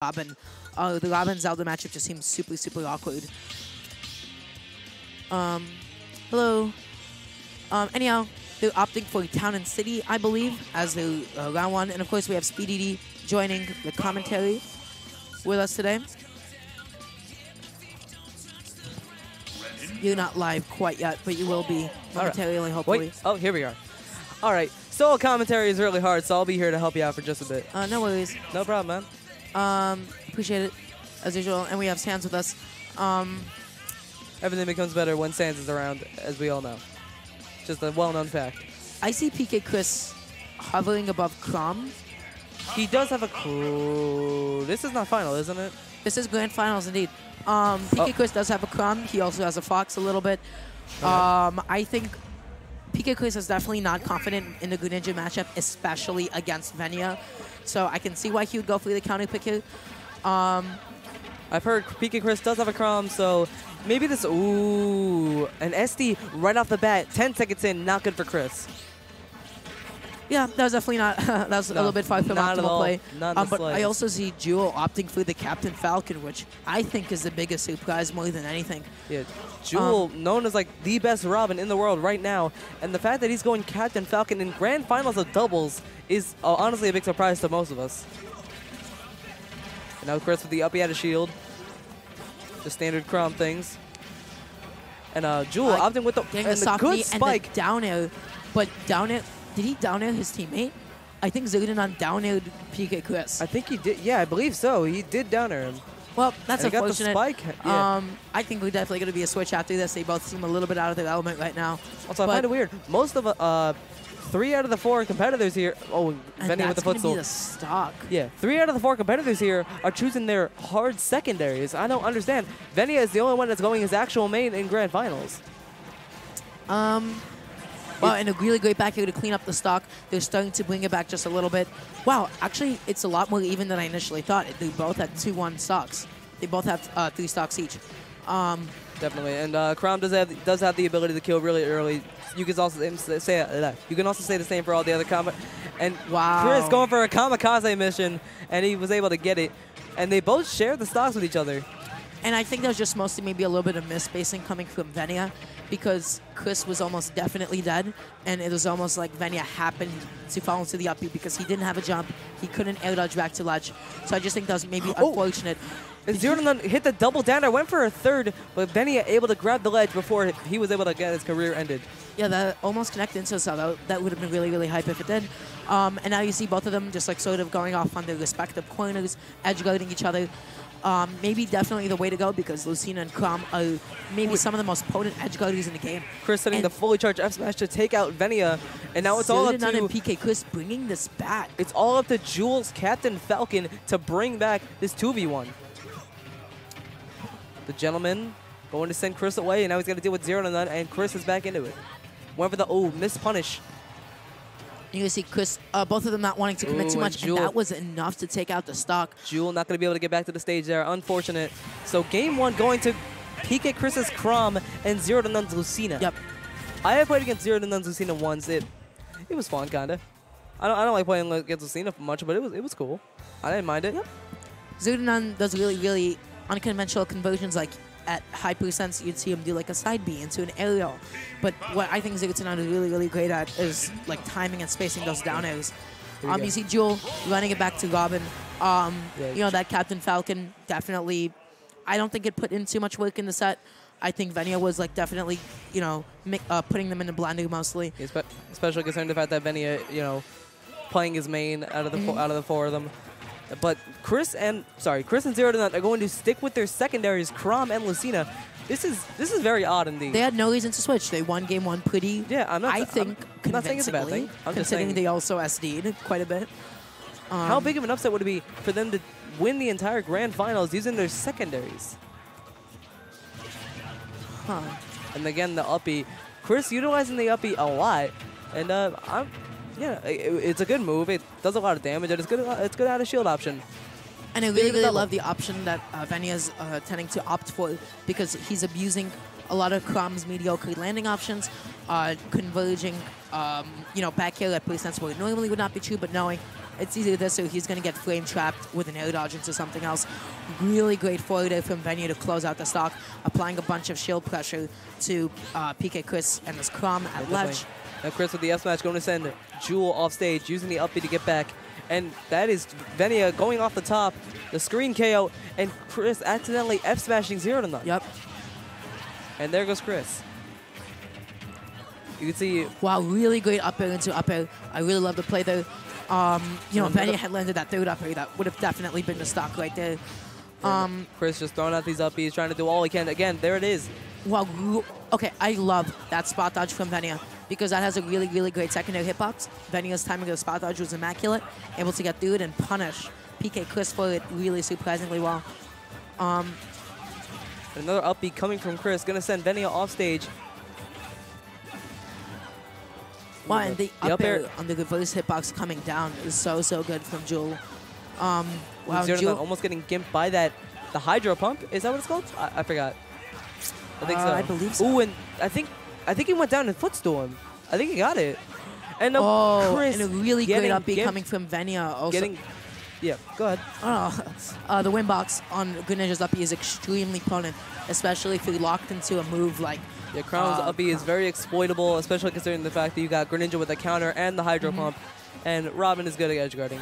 Robin. The Robin-Zelda matchup just seems super awkward. Hello. Anyhow, they're opting for Town and City, I believe, as the round one. And of course, we have SpeedyD joining the commentary with us today. You're not live quite yet, but you will be momentarily, hopefully. Wait. Oh, here we are. All right. Solo commentary is really hard, so I'll be here to help you out for just a bit. No worries. No problem, man. Appreciate it, as usual. And we have Sans with us. Everything becomes better when Sans is around, as we all know. Just a well-known fact. I see PK Chris hovering above Chrom. He does have a cool... This is not final, isn't it? This is grand finals, indeed. PK Chris does have a Chrom. He also has a Fox a little bit. I think PK Chris is definitely not confident in the Greninja matchup, especially against Venia. So I can see why he would go for the counter pick here. I've heard PK Chris does have a Chrom, so maybe this... Ooh, an SD right off the bat. 10 seconds in, not good for Chris. Yeah, that was definitely not. That was a little bit far from optimal play. But I also see Jul opting for the Captain Falcon, which I think is the biggest surprise more than anything. Yeah, Jul, known as like the best Robin in the world right now, and the fact that he's going Captain Falcon in grand finals of doubles is honestly a big surprise to most of us. And now Chris with the up out of shield, the standard Chrom things, and Jul opting with the good spike and the down air, but down air. Did he down-air his teammate? I think ZeroTwoNone down-aired PK Chris. I think he did. Yeah, I believe so. He did down-air him. Well, that's unfortunate. Got the spike. Yeah. I think we're definitely going to be a switch after this. They both seem a little bit out of their element right now. Also, but I find it weird. Most of 3 out of the 4 competitors here. Oh, Venia with the footstool. That's going to be the stock. Yeah, 3 out of the 4 competitors here are choosing their hard secondaries. I don't understand. Venia is the only one that's going his actual main in grand finals. Wow, and a really great back here to clean up the stock. They're starting to bring it back just a little bit. Wow, actually, it's a lot more even than I initially thought. They both had 2-1 stocks. They both have 3 stocks each. Definitely, and Chrom does have the ability to kill really early. You can also say the same for all the other and wow. Chris going for a kamikaze mission, and he was able to get it. And they both shared the stocks with each other. And I think that was just mostly maybe a little bit of misspacing coming from Venia, because Chris was almost definitely dead, and it was almost like Venia happened to fall into the up beat because he didn't have a jump. He couldn't air dodge back to ledge. So I just think that was maybe unfortunate. ZeroTwoNone hit the double down. I went for a third, but Venia able to grab the ledge before he was able to get his career ended. Yeah, that almost connected into itself. That would have been really, really hype if it did. And now you see both of them just like sort of going off on their respective corners, edge guarding each other. Maybe definitely the way to go, because Lucina and Chrom are maybe some of the most potent edge guarders in the game. Chris hitting the fully charged F smash to take out Venia, and now it's all up to PK Chris bringing this back. It's all up to Jul's Captain Falcon to bring back this 2v1. The gentleman going to send Chris away, and now he's going to deal with ZeroTwoNone, and Chris is back into it. Went for the miss punish. You can see Chris, both of them not wanting to commit too much, and that was enough to take out the stock. Jul not going to be able to get back to the stage there, unfortunate. So game one going to PK Chris's Chrom and ZeroTwoNone's Lucina. Yep. I have played against ZeroTwoNone's Lucina once. It was fun, kinda. I don't like playing against Lucina much, but it was cool. I didn't mind it. Yep. ZeroTwoNone does really unconventional conversions, like at high percents, you'd see him do like a side B into an aerial. But what I think ZeroTwoNone is really great at is like timing and spacing those down airs. You see Jul running it back to Robin. You know, that Captain Falcon definitely, I don't think it put in too much work in the set. I think Venia was like definitely, you know, putting them in the blender mostly. Yeah, especially concerned the fact that Venia, you know, playing his main out of the four of them. But Chris and ZeroTwoNone are going to stick with their secondaries, Chrom and Lucina. This is very odd indeed. They had no reason to switch. They won game one pretty. Yeah, I'm not saying it's a bad thing. I'm just saying they also SD'd quite a bit. How big of an upset would it be for them to win the entire grand finals using their secondaries? Huh. And again, the uppie. Chris utilizing the uppie a lot, and yeah, it's a good move. It does a lot of damage, and it's good out of shield option. And I really love the option that Venia's tending to opt for, because he's abusing a lot of Chrom's mediocre landing options, converging, you know, back here at percents where it normally would not be true, but knowing It's easy with this, so he's going to get flame trapped with an air dodge into something else. Really great forward air from Venia to close out the stock, applying a bunch of shield pressure to PK Chris and this Chrom at ledge. Now Chris with the F-Smash going to send Jul off stage, using the up B to get back. And that is Venia going off the top, the screen KO, and Chris accidentally F-smashing ZeroTwoNone. Yep. And there goes Chris. You can see... Wow, really great up air into up air. I really love the play there. You know, Venia had landed that third up air. That would have definitely been the stock right there. Chris just throwing out these up Bs, trying to do all he can. Again, there it is. Wow. Okay, I love that spot dodge from Venia, because that has a really, really great secondary hitbox. Venia's timing of the spot dodge was immaculate, able to get through it and punish PK Chris for it really surprisingly well. Another upbeat coming from Chris, going to send Venia off stage. Wow, and the up air on the reverse hitbox coming down is so, so good from Jul. Wow, Jul almost getting gimped by that. The Hydro Pump, is that what it's called? I forgot. I think so. I believe so. Ooh, and I think he went down in Footstorm. I think he got it. And Chris, and a really great upbeat coming from Venia also. Yeah, go ahead. The win box on Greninja's up B is extremely potent, especially if you're locked into a move like... Yeah, Chrome's up B is very exploitable, especially considering the fact that you got Greninja with a counter and the Hydro Pump, and Robin is good at edgeguarding.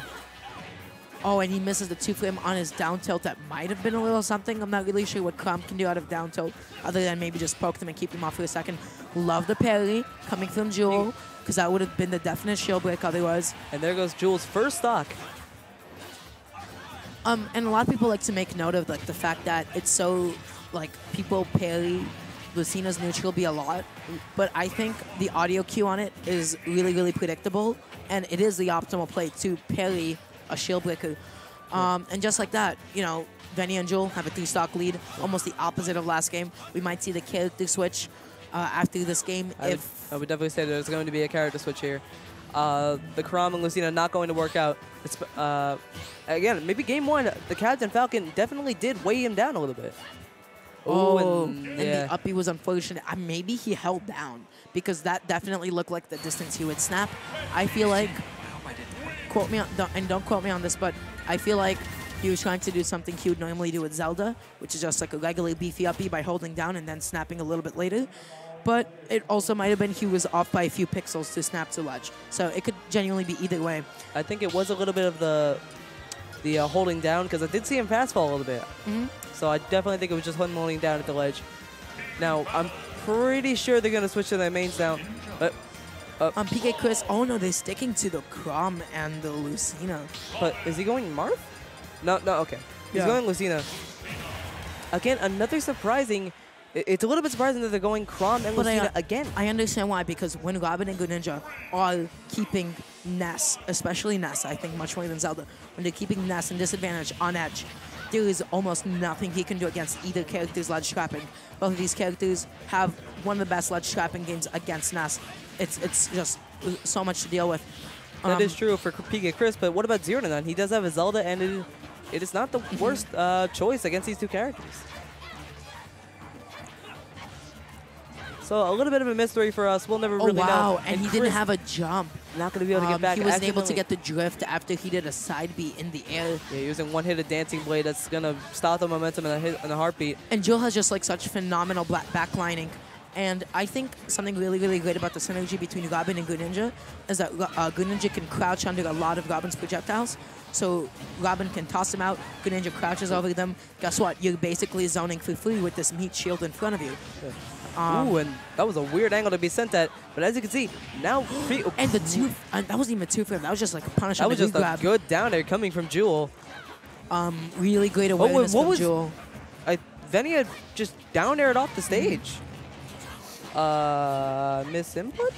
Oh, and he misses the 2-flame on his down tilt. That might have been a little something. I'm not really sure what Chrom can do out of down tilt, other than maybe just poke them and keep them off for a second. Love the parry coming from Jul, because that would have been the definite shield break otherwise. And there goes Jul's first stock. And a lot of people like to make note of like the fact that it's so, like, people parry Lucina's neutral B a lot, but I think the audio cue on it is really, really predictable, and it is the optimal play to parry a shield breaker. And just like that, you know, Venia and Jul have a 3-stock lead, almost the opposite of last game. We might see the character switch after this game. I would definitely say there's going to be a character switch here. The Chrom and Lucina not going to work out. It's, again, maybe game one, the Captain Falcon definitely did weigh him down a little bit. Oh, and the up B was unfortunate. Maybe he held down, because that definitely looked like the distance he would snap. I feel like... Quote me on, don't quote me on this, but I feel like he was trying to do something he would normally do with Zelda, which is just like a regularly beefy up B by holding down and then snapping a little bit later. But it also might have been he was off by a few pixels to snap to ledge. So it could genuinely be either way. I think it was a little bit of the holding down, because I did see him fast fall a little bit. So I definitely think it was just him holding down at the ledge. Now, I'm pretty sure they're going to switch to their mains now. But PK Chris, oh no, they're sticking to the Chrom and the Lucina. But is he going Marth? No, okay. He's going Lucina. Again, another surprising... It's a little bit surprising that they're going Chrom and Lucina again. I understand why, because when Robin and Greninja are keeping Ness, especially Ness, I think much more than Zelda, when they're keeping Ness in disadvantage on edge, there is almost nothing he can do against either character's ledge trapping. Both of these characters have one of the best ledge trapping games against Ness. It's just so much to deal with. That is true for PK Chris, but what about ZeroTwoNone? He does have a Zelda, and it is not the worst choice against these two characters. So a little bit of a mystery for us. We'll never really know. Wow, and he didn't have a jump. Not going to be able to get back. He wasn't able to get the drift after he did a side B in the air. Yeah, using one hit of Dancing Blade, that's going to stop the momentum in a heartbeat. And Jul has just like such phenomenal backlining. And I think something really, really great about the synergy between Robin and Greninja is that Greninja can crouch under a lot of Robin's projectiles. So Robin can toss them out, Greninja crouches over them. Guess what? You're basically zoning for free with this meat shield in front of you. Ooh, and that was a weird angle to be sent at. But as you can see, now... and the two... that wasn't even 2-frame. That was just like a punish. That was just a good down air coming from Jul. Really great awareness from Jul. Venia just down aired off the stage. Misinput?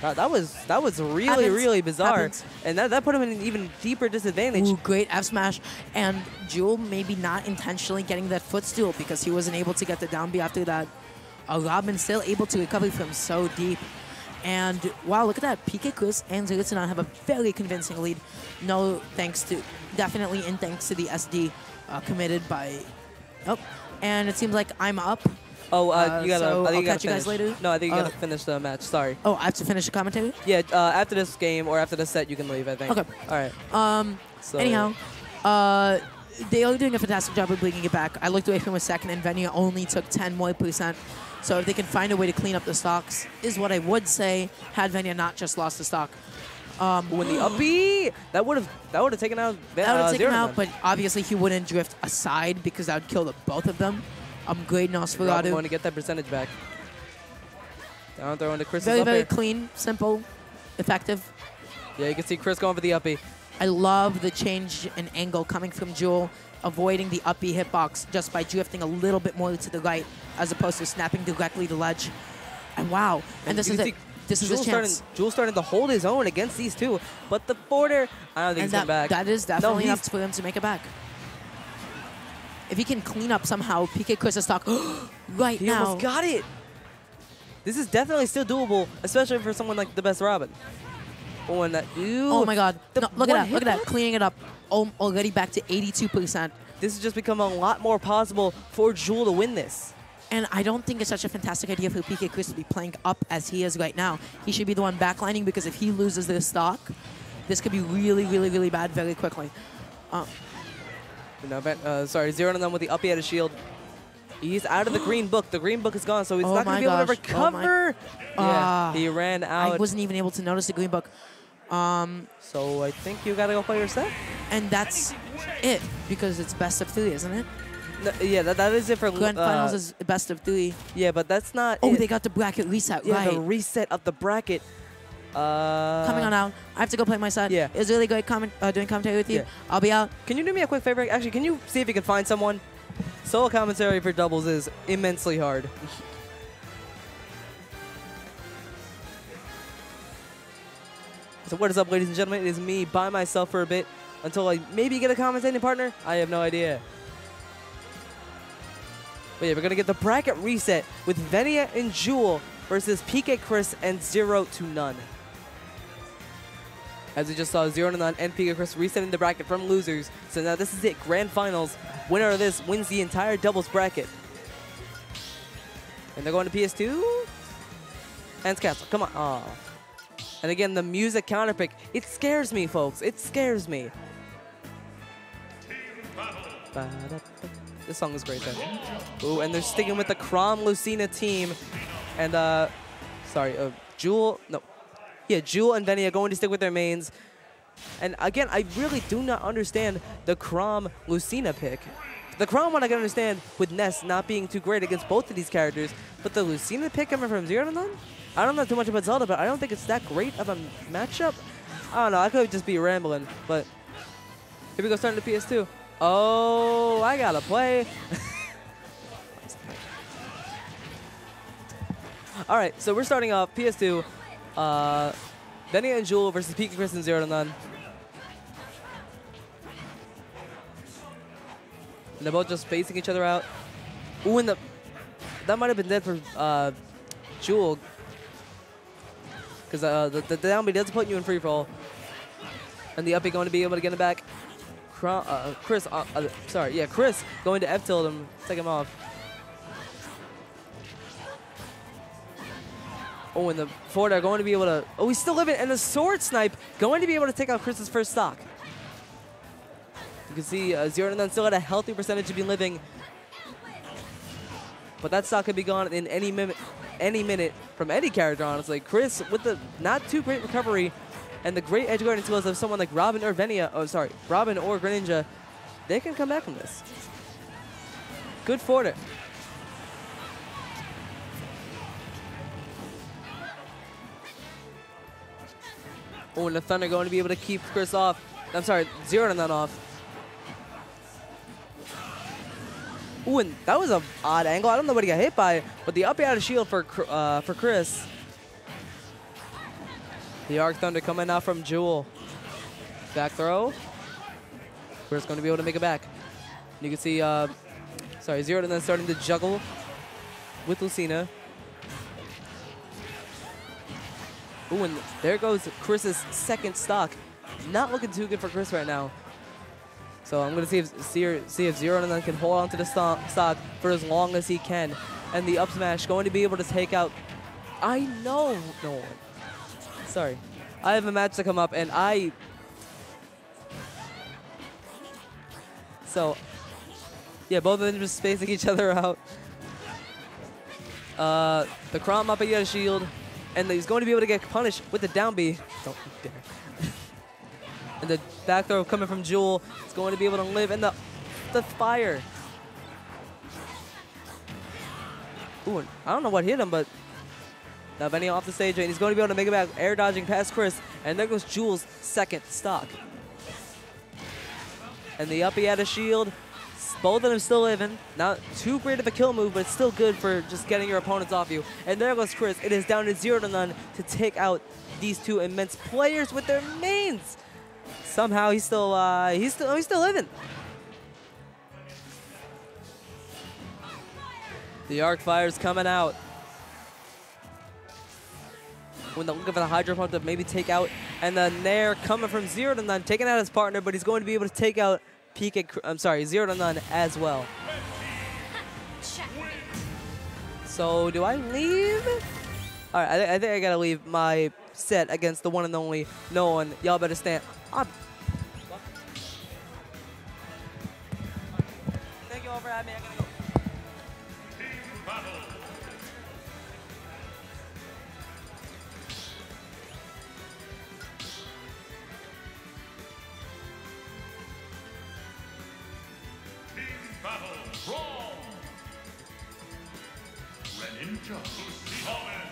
That was really, really bizarre. And that put him in an even deeper disadvantage. Ooh, great F smash. And Jul maybe not intentionally getting that footstool because he wasn't able to get the down B after that. Robin still able to recover from so deep. And wow, look at that. PK Chris and ZeroTwoNone have a very convincing lead. Definitely in thanks to the SD committed by... And it seems like I'm up. Oh, you gotta. So I think you gotta catch you guys later. No, I think you gotta finish the match. Sorry. Oh, I have to finish the commentary. Yeah. After this game or after the set, you can leave. I think. Okay. All right. So. Anyhow, they are doing a fantastic job of bringing it back. I looked away from a second, and Venia only took 10 more %. So if they can find a way to clean up the stocks, is what I would say. Had Venia not just lost the stock. When the upbeat, that would have taken out. That would have taken out, but obviously he wouldn't drift aside because that would kill the both of them. I'm great Nosferatu. I'm going to get that percentage back. Down throw into Chris's up air. Very clean, simple, effective. Yeah, you can see Chris going for the uppie. I love the change in angle coming from Jul, avoiding the uppie hitbox just by drifting a little bit more to the right as opposed to snapping directly to ledge. And wow, and this is it. This is his chance. Jul starting to hold his own against these two, but the border, I don't think he's coming back. That is definitely enough for him to make it back. If he can clean up somehow, PK Chris' stock right now. He almost got it. This is definitely still doable, especially for someone like the best Robin. Oh, and that, ew, oh my God. No, look at that. Look at that. Cleaning it up. Already back to 82%. This has just become a lot more possible for Jul to win this. And I don't think it's such a fantastic idea for PK Chris to be playing up as he is right now. He should be the one backlining because if he loses this stock, this could be really, really, really bad very quickly. No, sorry, ZeroTwoNone with the uppie at a shield. He's out of the green book. The green book is gone, so he's not going to be able to recover. Oh yeah, he ran out. I wasn't even able to notice the green book. So I think you got to go play your set. And that's it because it's best of three, isn't it? No, yeah, that is it for Grand Finals is best of three. Yeah, but that's not. Oh, it. They got the bracket reset, yeah, right? The reset of the bracket. Coming on out. I have to go play my side. Yeah. It was really great doing commentary with you. Yeah. I'll be out. Can you do me a quick favor? Actually, can you see if you can find someone? Solo commentary for doubles is immensely hard. So what is up, ladies and gentlemen? It is me by myself for a bit until I maybe get a commentating partner. I have no idea. But yeah, we're going to get the bracket reset with Venia and Jul versus PK Chris and ZeroTwoNone. As we just saw, ZeroTwoNone and PK Chris resetting the bracket from losers. So now this is it. Grand Finals. Winner of this wins the entire doubles bracket. And they're going to PS2. And Castle. Come on. Aww. And again, the music counterpick. It scares me, folks. It scares me. This song is great, then. Ooh, and they're sticking with the Chrom Lucina team. And, sorry, Jul, no. Yeah, Jul and Venia going to stick with their mains. And again, I really do not understand the Chrom Lucina pick. The Chrom one I can understand with Ness not being too great against both of these characters. But the Lucina pick coming from ZeroTwoNone? I don't know too much about Zelda, but I don't think it's that great of a matchup. I don't know, I could just be rambling, but here we go, starting the PS2. Oh, I gotta play. All right, so we're starting off PS2. Venia and Jul versus PK Chris and ZeroTwoNone. And they're both just spacing each other out. Ooh, and that might have been dead for Jul. Because the downbeat does put you in free fall. And the uppie going to be able to get it back. Chris going to F tilt him, take him off. Oh, and the forward are going to be able to. Oh, he's still living, and the sword snipe going to be able to take out Chris's first stock. You can see ZeroTwoNone still had a healthy percentage of being living, but that stock could be gone in any minute from any character. Honestly, Chris with the not too great recovery. And the great edge guarding skills of someone like Robin or Venia, oh sorry, Robin or Greninja, they can come back from this. Good forward. Oh, and the Thunder going to be able to keep Chris off. I'm sorry, ZeroTwoNone off. Oh, and that was an odd angle. I don't know what he got hit by, but the up out of shield for Chris. The Arc Thunder coming out from Jul. Back throw. Chris going to be able to make it back. You can see, sorry, ZeroTwoNone starting to juggle with Lucina. Ooh, and there goes Chris's second stock. Not looking too good for Chris right now. So I'm going to see if ZeroTwoNone can hold on to the stock for as long as he can. and the up smash going to be able to take out... I know no one. Sorry. I have a match to come up, and I... So, yeah, both of them just spacing each other out. The Chrom up against shield, and he's going to be able to get punished with the down B. Don't you dare. And the back throw coming from Jul. It's going to be able to live, and the fire. Ooh, I don't know what hit him, but now Venia off the stage, and he's going to be able to make it back, air dodging past Chris, and there goes Jul's second stock. And the uppy at a shield. Both of them still living. Not too great of a kill move, but it's still good for just getting your opponents off you. And there goes Chris. It is down to 0-0 to take out these two immense players with their mains. Somehow he's still living. The Arc Fire's coming out. When they're looking for the Hydro Pump to maybe take out, and then Nair coming from 0-0, taking out his partner, but he's going to be able to take out PK, I'm sorry, 0-0 as well. So do I leave? All right, I think I gotta leave my set against the one and only no one. Y'all better stand up. Thank you all for having me. I gotta go. Greninja, Lucina.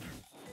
Thunder.